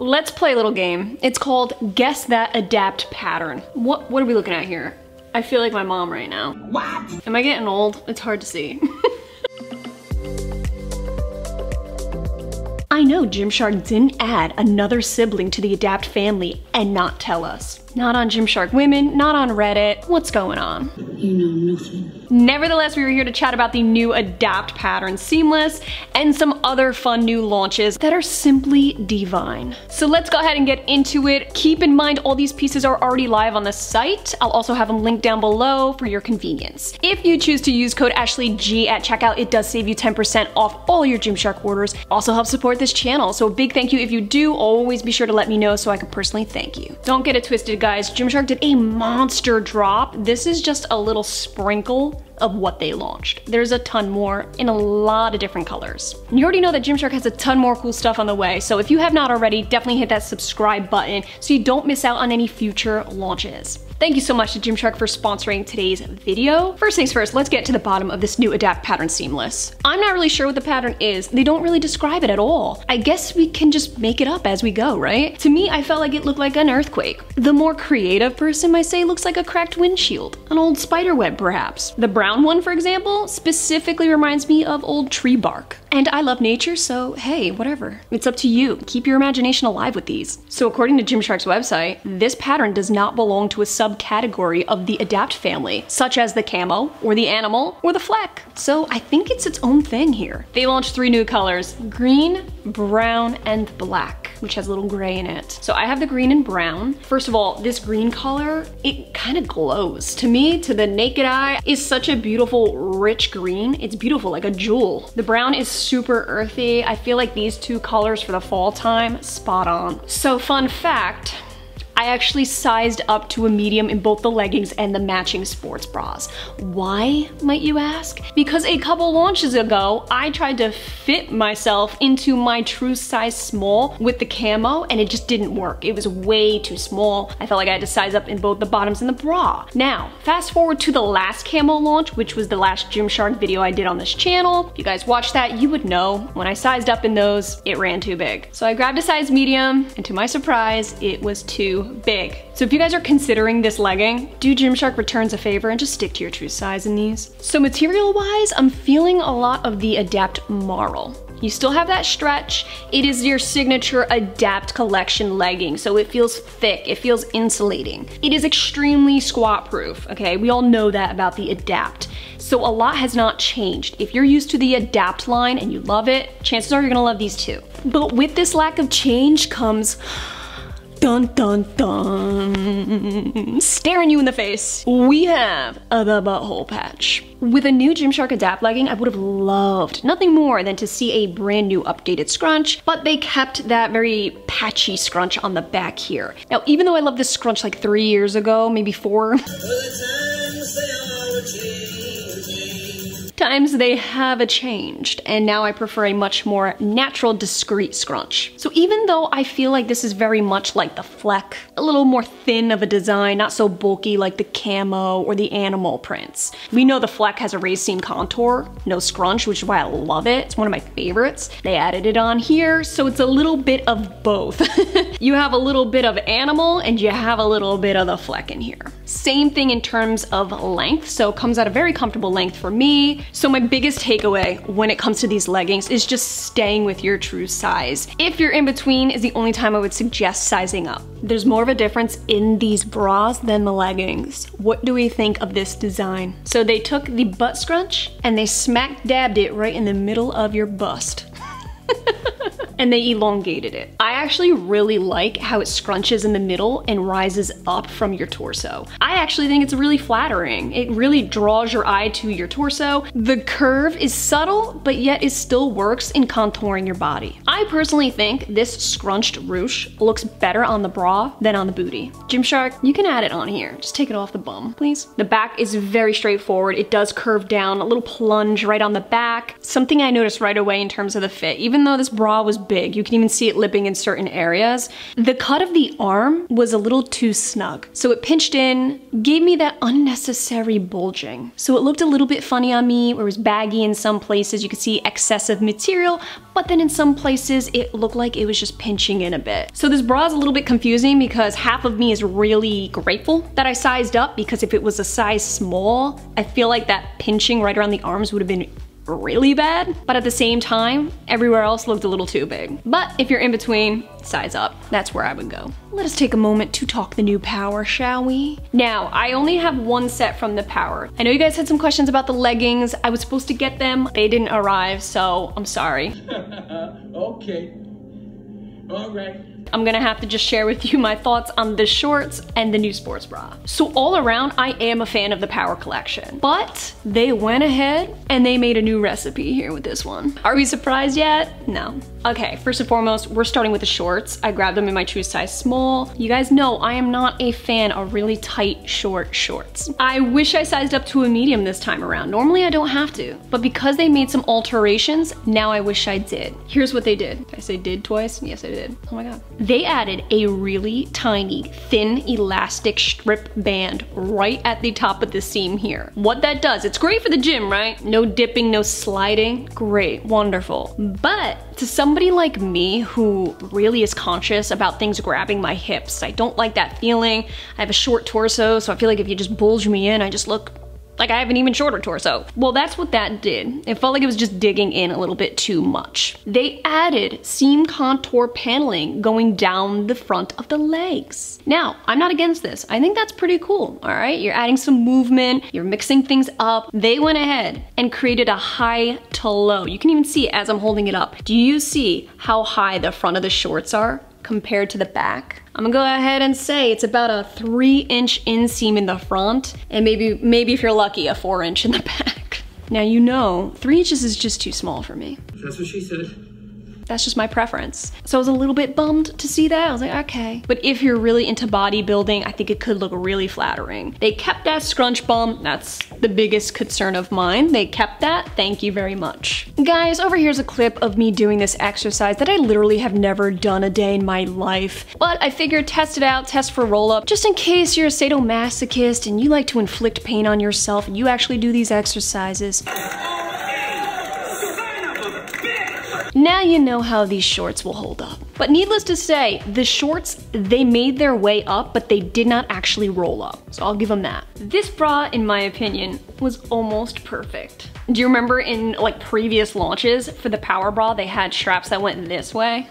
Let's play a little game. It's called Guess That Adapt Pattern. What are we looking at here? I feel like my mom right now. What? Am I getting old? It's hard to see. I know Gymshark didn't add another sibling to the Adapt family and not tell us. Not on Gymshark Women, not on Reddit. What's going on? You know nothing. Nevertheless, we were here to chat about the new Adapt Pattern Seamless and some other fun new launches that are simply divine. So let's go ahead and get into it. Keep in mind, all these pieces are already live on the site. I'll also have them linked down below for your convenience. If you choose to use code AshleyG at checkout, it does save you 10% off all your Gymshark orders. Also help support this channel. So a big thank you if you do. Always be sure to let me know so I can personally thank you. Don't get it twisted, guys, Gymshark did a monster drop. This is just a little sprinkle of what they launched. There's a ton more in a lot of different colors. And you already know that Gymshark has a ton more cool stuff on the way, so if you have not already, definitely hit that subscribe button so you don't miss out on any future launches. Thank you so much to Gymshark for sponsoring today's video. First things first, let's get to the bottom of this new Adapt Pattern Seamless. I'm not really sure what the pattern is. They don't really describe it at all. I guess we can just make it up as we go, right? To me, I felt like it looked like an earthquake. The more creative person might say looks like a cracked windshield, an old spider web perhaps. The brown one, for example, specifically reminds me of old tree bark. And I love nature, so hey, whatever. It's up to you. Keep your imagination alive with these. So according to Gymshark's website, this pattern does not belong to a subcategory of the Adapt family, such as the camo, or the animal, or the fleck. So I think it's its own thing here. They launched three new colors, green, brown, and black, which has a little gray in it. So I have the green and brown. First of all, this green color, it kind of glows. To me, to the naked eye, is such a beautiful, rich green. It's beautiful, like a jewel. The brown is super earthy. I feel like these two colors for the fall time, spot on. So fun fact, I actually sized up to a medium in both the leggings and the matching sports bras. Why, might you ask? Because a couple launches ago, I tried to fit myself into my true size small with the camo and it just didn't work. It was way too small. I felt like I had to size up in both the bottoms and the bra. Now, fast forward to the last camo launch, which was the last Gymshark video I did on this channel. If you guys watched that, you would know when I sized up in those, it ran too big. So I grabbed a size medium and to my surprise, it was too big. So if you guys are considering this legging, do Gymshark returns a favor and just stick to your true size in these. So material wise, I'm feeling a lot of the Adapt Marl. You still have that stretch. It is your signature Adapt collection legging, so it feels thick, it feels insulating. It is extremely squat proof, okay? We all know that about the Adapt. So a lot has not changed. If you're used to the Adapt line and you love it, chances are you're gonna love these too. But with this lack of change comes dun dun dun, staring you in the face. We have the butthole patch. With a new Gymshark Adapt legging, I would have loved nothing more than to see a brand new updated scrunch, but they kept that very patchy scrunch on the back here. Now, even though I loved this scrunch like 3 years ago, maybe four, times they have changed, and now I prefer a much more natural, discreet scrunch. So even though I feel like this is very much like the fleck, a little more thin of a design, not so bulky like the camo or the animal prints. We know the fleck has a raised seam contour, no scrunch, which is why I love it. It's one of my favorites. They added it on here, so it's a little bit of both. You have a little bit of animal, and you have a little bit of the fleck in here. Same thing in terms of length, so it comes out a very comfortable length for me. So my biggest takeaway when it comes to these leggings is just staying with your true size. If you're in between is the only time I would suggest sizing up. There's more of a difference in these bras than the leggings. What do we think of this design? So they took the butt scrunch and they smack dabbed it right in the middle of your bust. And they elongated it. I actually really like how it scrunches in the middle and rises up from your torso. I actually think it's really flattering. It really draws your eye to your torso. The curve is subtle, but yet it still works in contouring your body. I personally think this scrunched ruche looks better on the bra than on the booty. Gymshark, you can add it on here. Just take it off the bum, please. The back is very straightforward. It does curve down, a little plunge right on the back. Something I noticed right away in terms of the fit, even though this bra was big. You can even see it lipping in certain areas. The cut of the arm was a little too snug, so it pinched in, gave me that unnecessary bulging. So it looked a little bit funny on me, or it was baggy in some places. You could see excessive material, but then in some places it looked like it was just pinching in a bit. So this bra is a little bit confusing because half of me is really grateful that I sized up, because if it was a size small, I feel like that pinching right around the arms would have been really bad, but at the same time, everywhere else looked a little too big. But if you're in between, size up. That's where I would go. Let us take a moment to talk the new Power, shall we? Now, I only have one set from the Power. I know you guys had some questions about the leggings. I was supposed to get them. They didn't arrive, so I'm sorry. Okay. All right. I'm gonna have to just share with you my thoughts on the shorts and the new sports bra. So all around, I am a fan of the Power Collection, but they went ahead and they made a new recipe here with this one. Are we surprised yet? No. Okay, first and foremost, we're starting with the shorts. I grabbed them in my true size small. You guys know I am not a fan of really tight, short shorts. I wish I sized up to a medium this time around. Normally I don't have to, but because they made some alterations, now I wish I did. Here's what they did. Did I say did twice? Yes, I did. Oh my God. They added a really tiny, thin, elastic strip band right at the top of the seam here. What that does, it's great for the gym, right? No dipping, no sliding. Great, wonderful. But to somebody like me who really is conscious about things grabbing my hips, I don't like that feeling. I have a short torso, so I feel like if you just bulge me in, I just look like I have an even shorter torso. Well, that's what that did. It felt like it was just digging in a little bit too much. They added seam contour paneling going down the front of the legs. Now, I'm not against this. I think that's pretty cool, all right? You're adding some movement, you're mixing things up. They went ahead and created a high to low. You can even see it as I'm holding it up. Do you see how high the front of the shorts are compared to the back? I'm gonna go ahead and say it's about a 3-inch inseam in the front, and maybe if you're lucky, a 4-inch in the back. Now, you know, 3 inches is just too small for me. That's what she said. That's just my preference. So I was a little bit bummed to see that. I was like, okay. But if you're really into bodybuilding, I think it could look really flattering. They kept that scrunch bump. That's the biggest concern of mine. They kept that. Thank you very much. Guys, over here's a clip of me doing this exercise that I literally have never done a day in my life. But I figured test it out, test for roll-up, just in case you're a sadomasochist and you like to inflict pain on yourself and you actually do these exercises. Now you know how these shorts will hold up. But needless to say, the shorts, they made their way up, but they did not actually roll up. So I'll give them that. This bra, in my opinion, was almost perfect. Do you remember in like previous launches for the Power Bra, they had straps that went this way?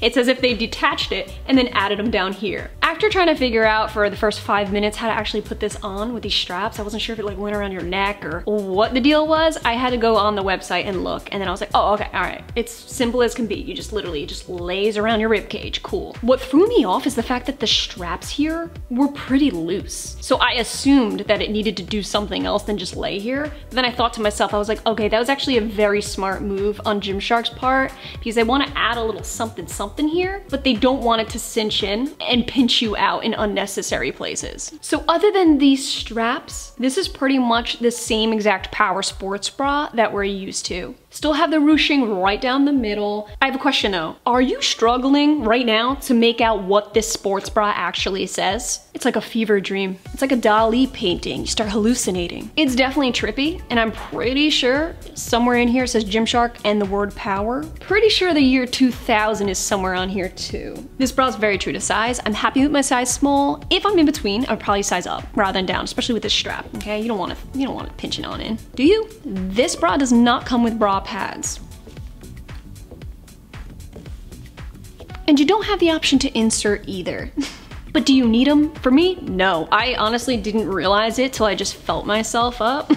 It's as if they detached it and then added them down here. After trying to figure out for the first 5 minutes how to actually put this on with these straps, I wasn't sure if it like went around your neck or what the deal was. I had to go on the website and look, and then I was like, oh, okay, all right. It's simple as can be. You just literally, it just lays around your rib cage, cool. What threw me off is the fact that the straps here were pretty loose. So I assumed that it needed to do something else than just lay here. But then I thought to myself, I was like, okay, that was actually a very smart move on Gymshark's part, because they want to add a little something here, but they don't want it to cinch in and pinch you out in unnecessary places. So other than these straps, this is pretty much the same exact Power sports bra that we're used to. Still have the ruching right down the middle. I have a question though. Are you struggling right now to make out what this sports bra actually says? It's like a fever dream. It's like a Dali painting. You start hallucinating. It's definitely trippy, and I'm pretty sure somewhere in here it says Gymshark and the word Power. Pretty sure the year 2000 is somewhere on here too. This bra is very true to size. I'm happy with my size small. If I'm in between, I'd probably size up rather than down, especially with this strap. Okay, you don't want it pinching on in, do you? This bra does not come with bra pads, and you don't have the option to insert either. But do you need them? For me, no. I honestly didn't realize it till I just felt myself up.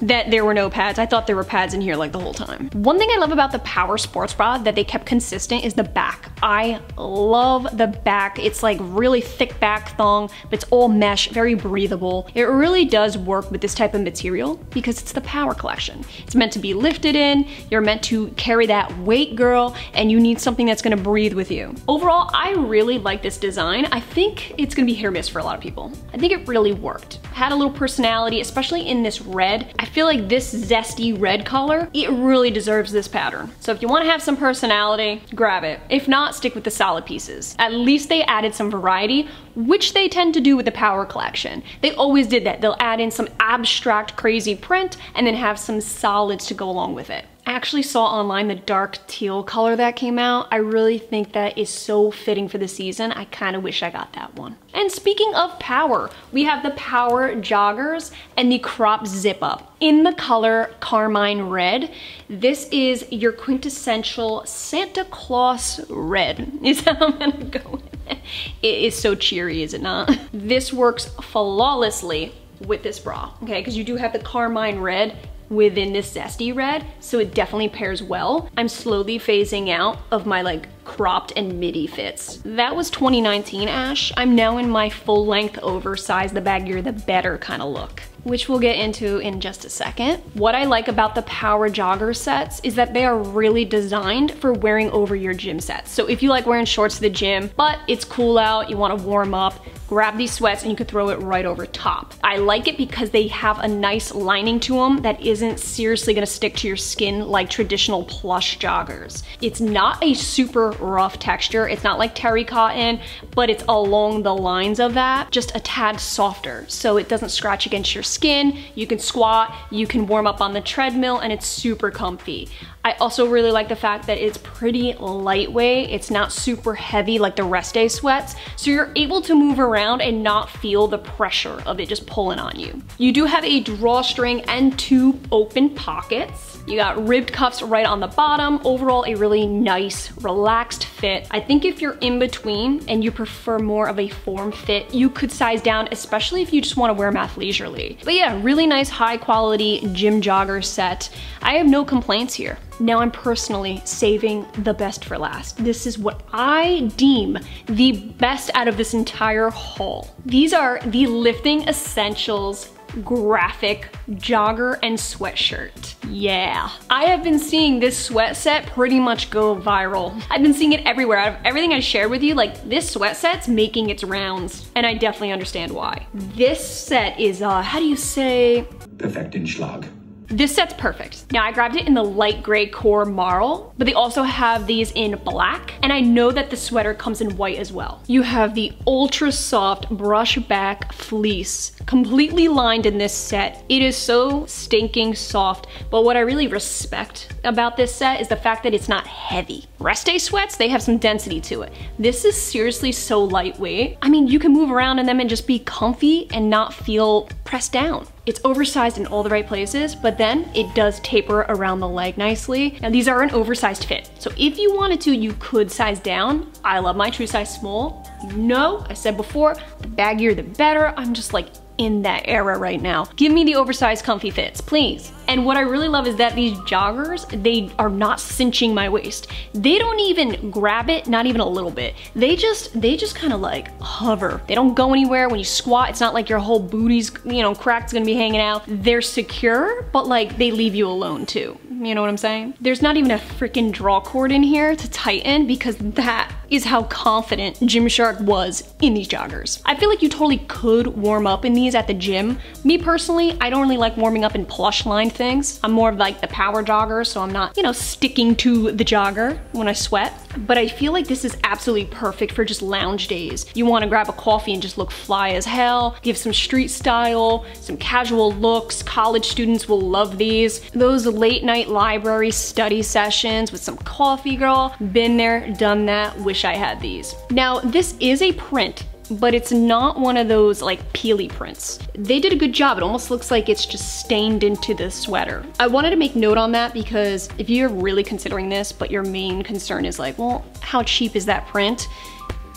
That there were no pads. I thought there were pads in here like the whole time. One thing I love about the Power sports bra that they kept consistent is the back. I love the back. It's like really thick back thong, but it's all mesh, very breathable. It really does work with this type of material because it's the Power Collection. It's meant to be lifted in, you're meant to carry that weight, girl, and you need something that's gonna breathe with you. Overall, I really like this design. I think it's gonna be hit or miss for a lot of people. I think it really worked. Had a little personality, especially in this red red. I feel like this zesty red color, it really deserves this pattern. So if you want to have some personality, grab it. If not, stick with the solid pieces. At least they added some variety, which they tend to do with the Power Collection. They always did that. They'll add in some abstract, crazy print and then have some solids to go along with it. I actually saw online the dark teal color that came out. I really think that is so fitting for the season. I kind of wish I got that one. And speaking of power, we have the power joggers and the crop zip up in the color carmine red. This is your quintessential Santa Claus red, is how I'm gonna go with it. It is so cheery, is it not? This works flawlessly with this bra, okay? Because you do have the carmine red within this zesty red, so it definitely pairs well. I'm slowly phasing out of my like cropped and midi fits. That was 2019 Ash. I'm now in my full length oversized, the baggier the better kind of look, which we'll get into in just a second. What I like about the power jogger sets is that they are really designed for wearing over your gym sets. So if you like wearing shorts to the gym, but it's cool out, you wanna warm up, grab these sweats and you could throw it right over top. I like it because they have a nice lining to them that isn't seriously gonna stick to your skin like traditional plush joggers. It's not a super rough texture. It's not like terry cotton, but it's along the lines of that, just a tad softer. So it doesn't scratch against your skin. You can squat, you can warm up on the treadmill, and it's super comfy. I also really like the fact that it's pretty lightweight. It's not super heavy like the rest day sweats. So you're able to move around and not feel the pressure of it just pulling on you. You do have a drawstring and two open pockets. You got ribbed cuffs right on the bottom. Overall, a really nice, relaxed fit. I think if you're in between and you prefer more of a form fit, you could size down, especially if you just wanna wear them athleisurely. But yeah, really nice, high quality gym jogger set. I have no complaints here. Now I'm personally saving the best for last. This is what I deem the best out of this entire haul. These are the Lifting Essentials graphic jogger and sweatshirt. Yeah. I have been seeing this sweat set pretty much go viral. I've been seeing it everywhere. Out of everything I shared with you, like this sweat set's making its rounds, and I definitely understand why. This set is, how do you say? Perfektenschlag. This set's perfect. Now I grabbed it in the light gray core Marl, but they also have these in black. And I know that the sweater comes in white as well. You have the ultra soft brush back fleece, completely lined in this set. It is so stinking soft. But what I really respect about this set is the fact that it's not heavy. Rest day sweats, they have some density to it. This is seriously so lightweight. I mean, you can move around in them and just be comfy and not feel pressed down. It's oversized in all the right places, but then it does taper around the leg nicely. Now these are an oversized fit. So if you wanted to, you could size down. I love my true size small. No, I said before, the baggier the better. I'm just like in that era right now. Give me the oversized comfy fits, please. And what I really love is that these joggers, they are not cinching my waist. They don't even grab it, not even a little bit. They just kind of like hover. They don't go anywhere. When you squat, it's not like your whole booty's, you know, crack's gonna be hanging out. They're secure, but like they leave you alone too. You know what I'm saying? There's not even a freaking draw cord in here to tighten, because that is how confident Gymshark was in these joggers. I feel like you totally could warm up in these at the gym. Me personally, I don't really like warming up in plush lined things. I'm more of like the power jogger, so I'm not, you know, sticking to the jogger when I sweat. But I feel like this is absolutely perfect for just lounge days. You wanna grab a coffee and just look fly as hell, give some street style, some casual looks. College students will love these. Those late night library study sessions with some coffee, girl. Been there, done that, wish I had these. Now, this is a print, but it's not one of those like peely prints. They did a good job. It almost looks like it's just stained into the sweater. I wanted to make note on that, because if you're really considering this, but your main concern is like, well, how cheap is that print?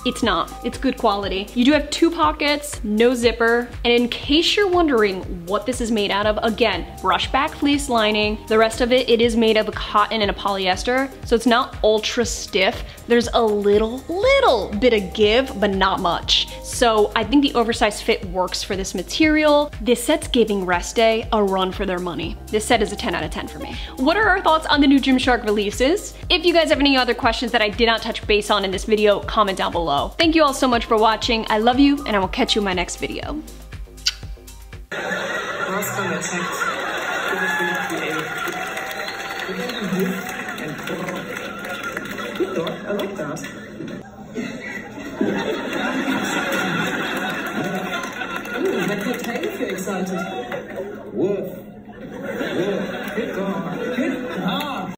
It's not, it's good quality. You do have two pockets, no zipper. And in case you're wondering what this is made out of, again, brush back fleece lining. The rest of it, it is made of a cotton and a polyester. So it's not ultra stiff. There's a little bit of give, but not much. So I think the oversized fit works for this material. This set's giving rest day a run for their money. This set is a 10 out of 10 for me. What are our thoughts on the new Gymshark releases? If you guys have any other questions that I did not touch base on in this video, comment down below. Thank you all so much for watching. I love you, and I will catch you in my next video. I like that. Ooh, that's okay if you're excited.